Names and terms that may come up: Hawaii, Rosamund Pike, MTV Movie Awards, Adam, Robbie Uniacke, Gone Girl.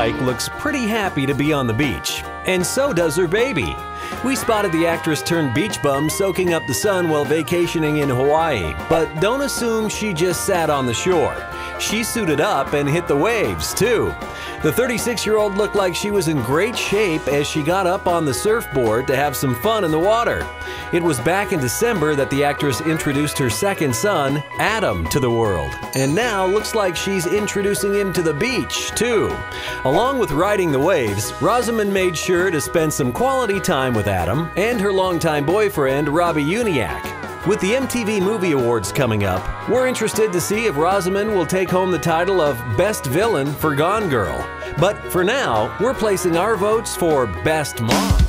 Pike looks pretty happy to be on the beach. And so does her baby. We spotted the actress turned beach bum soaking up the sun while vacationing in Hawaii, but don't assume she just sat on the shore. She suited up and hit the waves, too. The 36-year-old looked like she was in great shape as she got up on the surfboard to have some fun in the water. It was back in December that the actress introduced her second son, Adam, to the world. And now looks like she's introducing him to the beach, too. Along with riding the waves, Rosamund made sure to spend some quality time with Adam and her longtime boyfriend, Robbie Uniacke. With the MTV Movie Awards coming up, we're interested to see if Rosamund will take home the title of Best Villain for Gone Girl. But for now, we're placing our votes for Best Mom.